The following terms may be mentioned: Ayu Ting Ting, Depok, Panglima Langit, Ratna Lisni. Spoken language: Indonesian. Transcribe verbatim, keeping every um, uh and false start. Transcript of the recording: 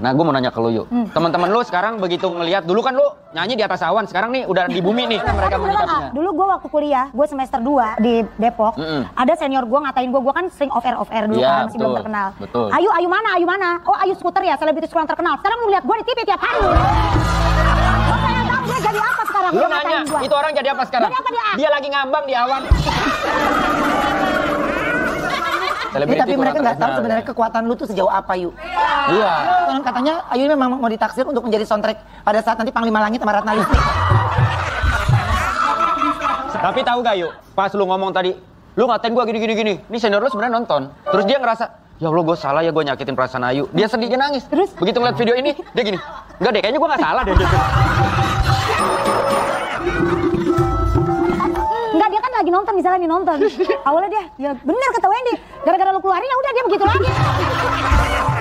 Nah, gue mau nanya ke lu yuk. Hmm. Teman-teman lu sekarang begitu ngelihat, dulu kan lu nyanyi di atas awan, sekarang nih udah di bumi nih. Nah, mereka menyikapinya. Dulu gue waktu kuliah, gue semester dua di Depok, mm-mm. ada senior gue ngatain gue, gue kan sering off air off air dulu, yeah, kan masih betul, belum terkenal. Betul. Ayu, Ayu mana, Ayu mana? Oh, Ayu Skuter ya, selebritis kurang terkenal. Sekarang lu lihat gue di T V tiap hari. Gue pengen tahu dia jadi apa sekarang? Lu nanya, itu orang jadi apa sekarang? Jadi apa dia? Dia lagi ngambang di awan. Ya, tapi mereka nggak tahu sebenarnya kekuatan lu tuh sejauh apa, Yu. Iya. Karena katanya Ayu ini memang mau ditaksir untuk menjadi soundtrack pada saat nanti Panglima Langit sama Ratna Lisni. Tapi tahu gak, Yu? Pas lu ngomong tadi, lu ngatain gua gini-gini-gini. Ini senior lu sebenarnya nonton. Terus dia ngerasa, ya Allah, gua salah ya, gua nyakitin perasaan Ayu. Dia sedih, dia nangis. Terus begitu ngeliat video ini, dia gini. Enggak deh, kayaknya gua nggak salah deh. Lagi nonton, misalnya nih nonton awalnya dia, ya bener kata Wendy, gara-gara lu keluarin ya udah dia begitu lagi.